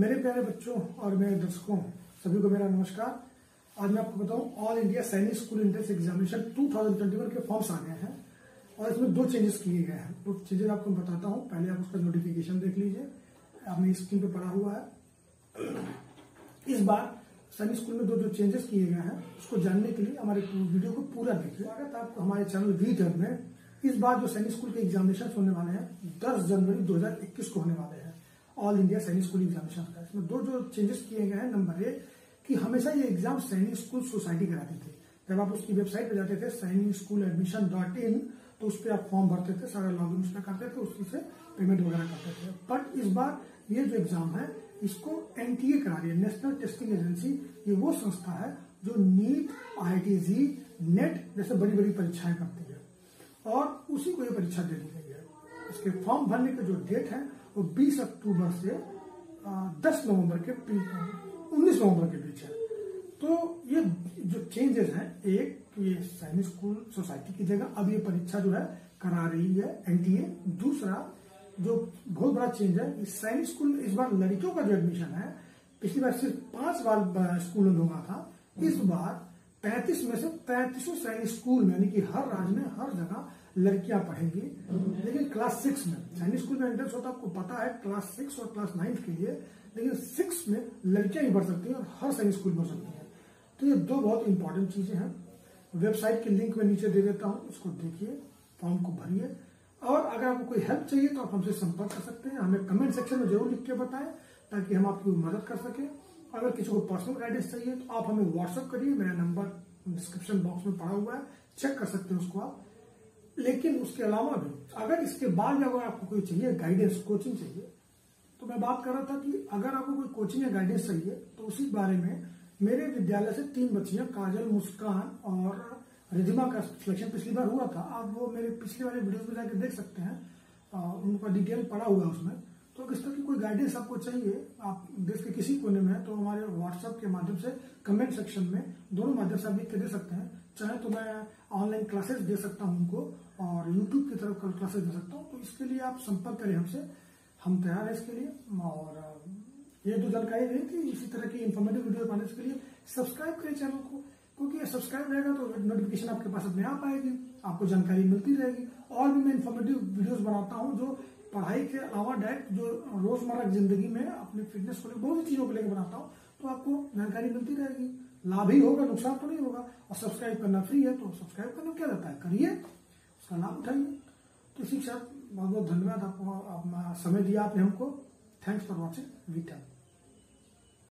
मेरे प्यारे बच्चों और मेरे दर्शकों सभी को मेरा नमस्कार। आज मैं आपको बताऊं all India Sainik school entrance examination 2021 के फॉर्म्स आ गए हैं और इसमें दो चेंजेस किए गए हैं। दो चीजें आपको बताता हूं। पहले आप उसका नोटिफिकेशन देख लीजिए, आपने स्क्रीन पे पड़ा हुआ है। इस बार सैनिक स्कूल में दो चेंजेस किए गए हैं, उसको जानने के लिए हमारे वीडियो को पूरा देखिए। अगर आपको हमारे चैनल वी टर्म में इस बार जो सैनिक स्कूल के एग्जामिनेशन होने वाले हैं 10 जनवरी 2021 को होने वाले हैं all India Sainik school examination का। इसमें दो चेंजेस किए गए हैं। नंबर एक कि हमेशा ये एग्जाम सैनिक स्कूल सोसाइटी कराती थी। जब आप उसकी वेबसाइट पे जाते थे sainikschooladmission.in तो उस पर आप फॉर्म भरते थे, सारा लॉगिन उसमें करते थे, उसी से पेमेंट वगैरह करते थे। बट इस बार ये जो एग्जाम है इसको NTA करा रही है, नेशनल टेस्टिंग एजेंसी। ये वो संस्था है जो नीट, IIT, नेट जैसे बड़ी बड़ी परीक्षाएं करती है और उसी को ये परीक्षा दे दी गई है। इसके फॉर्म भरने की जो डेट है वो 20 अक्टूबर से 19 नवंबर के बीच है। तो ये जो चेंजेस हैं, एक ये सैनिक स्कूल सोसाइटी की जगह अब ये परीक्षा जो है करा रही है NTA। दूसरा जो बहुत बड़ा चेंज है, इस सैनिक स्कूल में इस बार लड़कियों का जो एडमिशन है, पिछली बार सिर्फ 5 स्कूलों में हुआ था, इस बार 35 में से 35 सैनिक स्कूल यानी कि हर राज्य में हर जगह लड़कियां पढ़ेंगी। लेकिन क्लास 6 में सैनिक स्कूल में एंट्रेंस होता है, आपको पता है, क्लास 6 और क्लास 9 के लिए। लेकिन 6 में लड़कियां ही बढ़ सकती हैं और हर सैनिक स्कूल में हो सकती हैं। तो ये दो बहुत इंपॉर्टेंट चीजें हैं। वेबसाइट की लिंक में नीचे दे देता हूँ, इसको देखिए, फॉर्म को भरिए। और अगर आपको कोई हेल्प चाहिए तो आप हमसे संपर्क कर सकते हैं। हमें कमेंट सेक्शन में जरूर लिख के बताएं ताकि हम आपकी मदद कर सकें। अगर किसी को पर्सनल गाइडेंस चाहिए तो आप हमें व्हाट्सएप करिए, मेरा नंबर डिस्क्रिप्शन बॉक्स में पड़ा हुआ है, चेक कर सकते हैं उसको आप। लेकिन उसके अलावा भी अगर इसके बाद अगर आपको कोई चाहिए गाइडेंस, कोचिंग चाहिए, तो मैं बात कर रहा था कि अगर आपको कोई कोचिंग या गाइडेंस चाहिए तो उसी बारे में मेरे विद्यालय से 3 बच्चियां काजल, मुस्कान और रिधिमा का सिलेक्शन पिछली बार हुआ था। आप वो मेरे पिछले वाले वीडियोज में जाकर देख सकते हैं, उनका डिटेल पड़ा हुआ है उसमें। तो किस तरह की कोई गाइडेंस आपको चाहिए, आप देश के किसी कोने में है, तो हमारे व्हाट्सएप के माध्यम से कमेंट सेक्शन में दोनों माध्यम से आप लिख के दे सकते हैं। चाहे तो मैं ऑनलाइन क्लासेस दे सकता हूं उनको और यूट्यूब की तरफ क्लासेस दे सकता हूं। तो इसके लिए आप संपर्क करें हमसे, हम तैयार हैं इसके लिए। और ये जो जानकारी रही थी, इसी तरह की इन्फॉर्मेटिव वीडियो पाने के लिए सब्सक्राइब करें चैनल को, क्योंकि सब्सक्राइब रहेगा तो नोटिफिकेशन आपके पास अपने आप आएगी, आपको जानकारी मिलती रहेगी। और भी मैं इन्फॉर्मेटिव वीडियोज बनाता हूँ जो पढ़ाई के अलावा डायरेक्ट जो रोजमर्रा की जिंदगी में अपने फिटनेस को लेकर बहुत सी चीजों को लेकर बनाता हूँ, तो आपको जानकारी मिलती रहेगी। लाभ ही होगा, नुकसान तो नहीं होगा। और सब्सक्राइब करना फ्री है, तो सब्सक्राइब करना क्या रहता है, करिए, उसका लाभ उठाइए। तो इसी के साथ बहुत बहुत धन्यवाद आपको, अपना समय दिया आपने हमको। Thanks for watching we term.